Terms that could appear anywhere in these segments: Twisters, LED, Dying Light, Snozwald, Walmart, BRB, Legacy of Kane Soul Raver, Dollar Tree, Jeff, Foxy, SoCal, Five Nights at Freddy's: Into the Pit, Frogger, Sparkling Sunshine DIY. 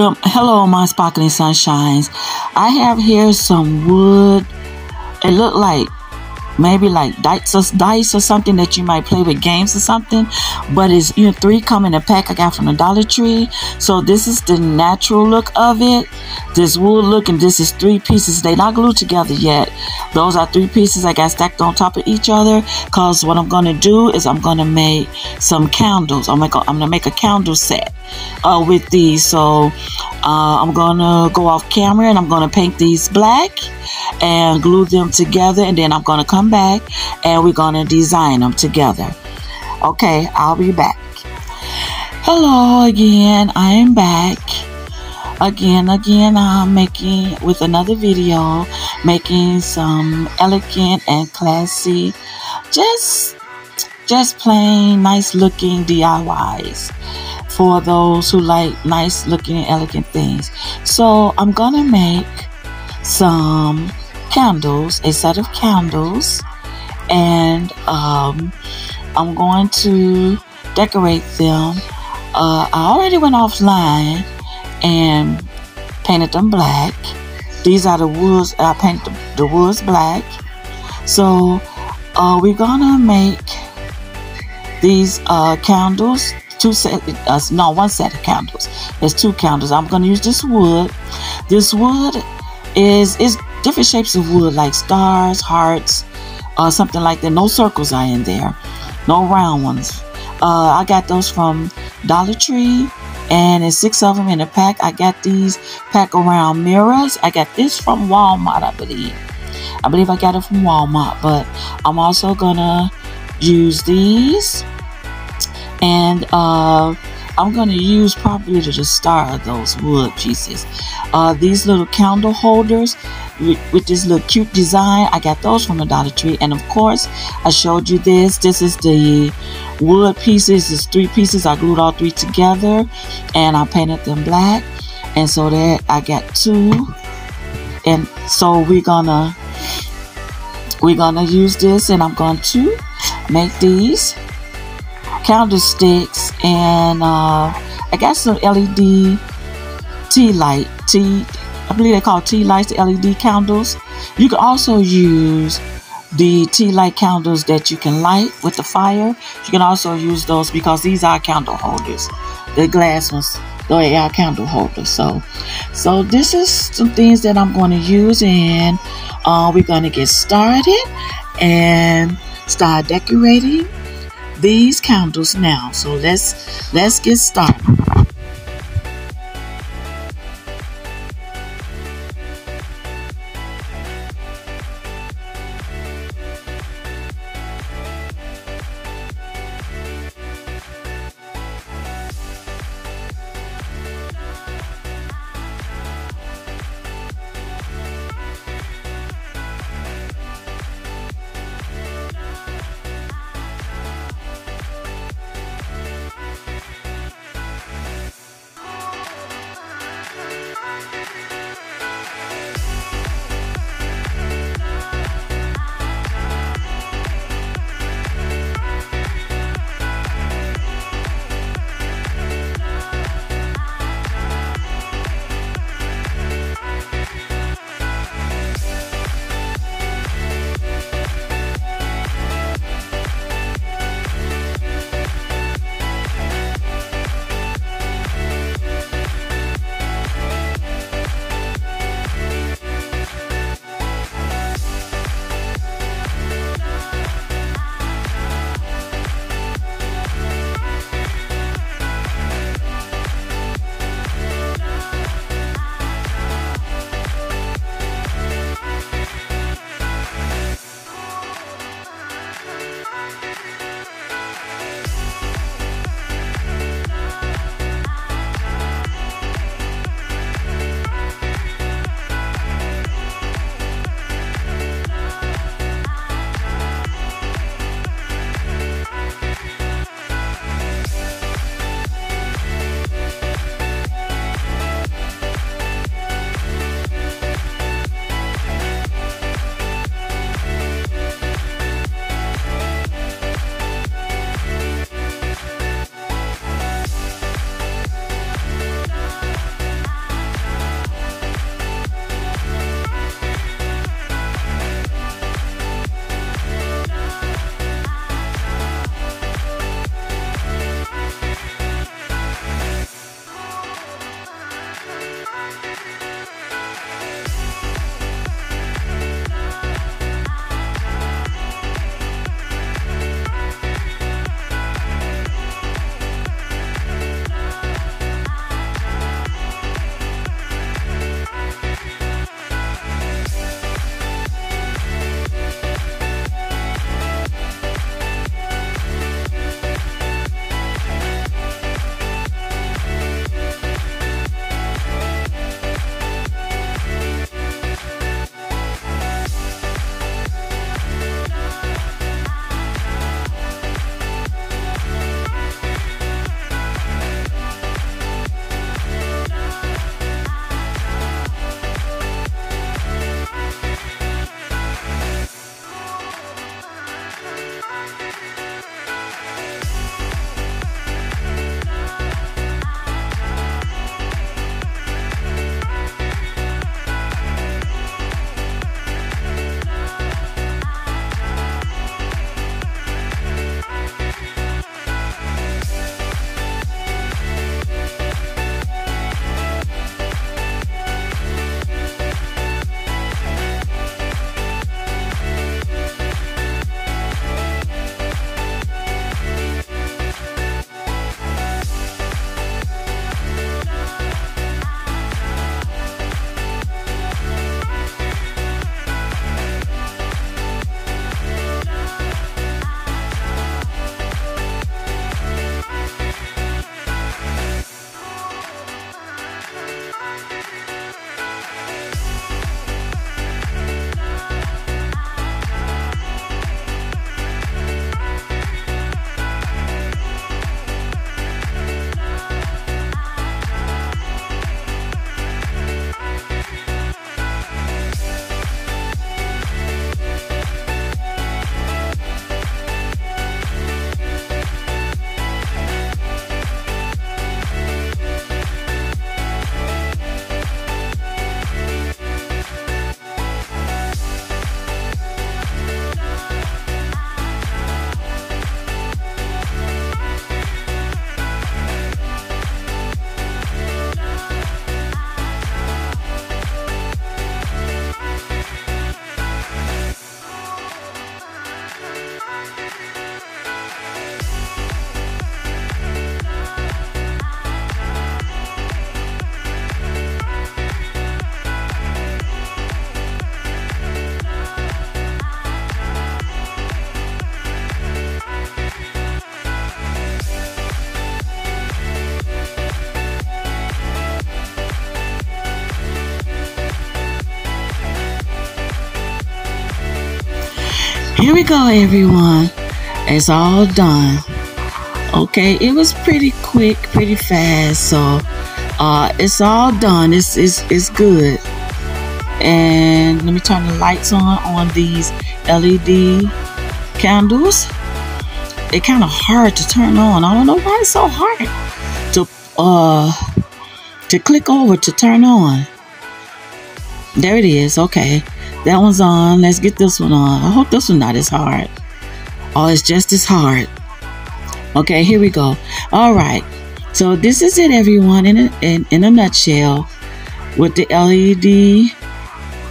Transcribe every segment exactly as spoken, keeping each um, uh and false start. Good, hello my Sparkling Sunshines. I have here some wood. It looked like maybe like dice or, dice or something that you might play with games or something, but it's you know, three come in a pack I got from the Dollar Tree. So this is the natural look of it, this wood look, and this is three pieces. They're not glued together yet. Those are three pieces I got stacked on top of each other, because what I'm gonna do is I'm gonna make some candles. I'm gonna, I'm gonna make a candle set uh, with these. So uh, I'm gonna go off camera and I'm gonna paint these black and glue them together, and then I'm gonna come back and we're gonna design them together. Okay, I'll be back. Hello again, I am back again again I'm making with another video, making some elegant and classy, just just plain nice looking D I Ys for those who like nice looking and elegant things. So I'm gonna make some candles, a set of candles, and um, I'm going to decorate them. uh, I already went offline and painted them black. These are the woods. I painted the, the woods black. So uh, we're gonna make these uh, candles, two set uh, no one set of candles. There's two candles. I'm gonna use this wood. This wood is is different shapes of wood, like stars, hearts, uh, something like that. No circles are in there, no round ones. uh, I got those from Dollar Tree, and it's six of them in a pack. I got these pack around mirrors. I got this from Walmart, I believe I believe I got it from Walmart, but I'm also gonna use these, and uh, I'm gonna use probably the star of those wood pieces. Uh, these little candle holders with, with this little cute design, I got those from the Dollar Tree. And of course, I showed you this. This is the wood pieces. It's three pieces. I glued all three together and I painted them black. And so there I got two. And so we're gonna we're gonna use this, and I'm going to make these candlesticks. And uh, I got some L E D tea light, tea, I believe they call tea lights, the L E D candles. You can also use the tea light candles that you can light with the fire. You can also use those, because these are candle holders, the glass ones, they are candle holders. So so this is some things that I'm going to use, and uh, we're going to get started and start decorating these candles now. So let's let's get started. Here we go, everyone. It's all done. Okay, it was pretty quick, pretty fast. So uh, it's all done. It's, it's, it's good. And let me turn the lights on on these L E D candles. It's kind of hard to turn on. I don't know why it's so hard to uh to click over to turn on. There it is. Okay, that one's on. Let's get this one on. I hope this one's not as hard. Oh, it's just as hard. Okay, here we go. All right, so this is it, everyone, in a, in, in a nutshell, with the L E D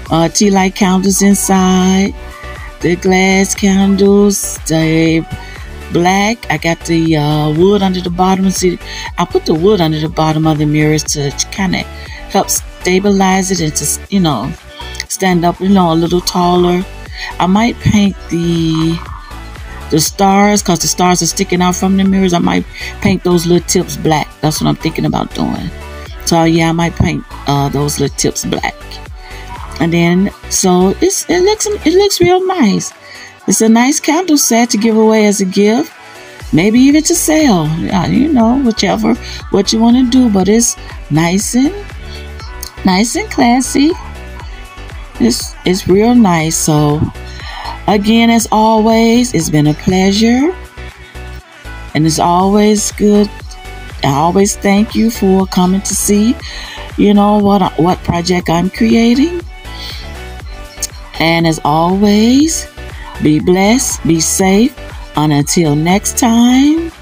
uh, tea light candles inside, the glass candles, the black. I got the uh, wood under the bottom. See, I put the wood under the bottom of the mirrors to kind of help stabilize it and to, you know, stand up, you know, a little taller. I might paint the the stars, because the stars are sticking out from the mirrors. I might paint those little tips black. That's what I'm thinking about doing. So yeah, I might paint uh, those little tips black, and then so it's it looks it looks real nice. It's a nice candle set to give away as a gift, maybe even to sell. Yeah, you know, whichever what you want to do. But it's nice and nice and classy. It's it's real nice. So again, as always, it's been a pleasure, and it's always good. I always thank you for coming to see, you know, what I, what project I'm creating. And as always, be blessed, be safe, and until next time,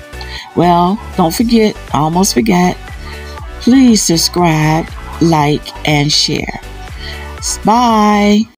well, don't forget, I almost forgot, please subscribe, like, and share. Bye.